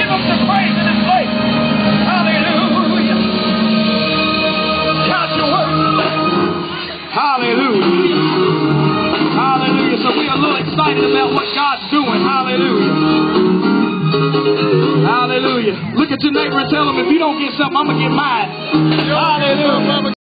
give Him the praise in His place. Hallelujah. Count your words. Hallelujah. Hallelujah. So we are a little excited about what God's doing. Hallelujah. Hallelujah. Look at your neighbor and tell him, if you don't get something, I'm going to get mine. Hallelujah.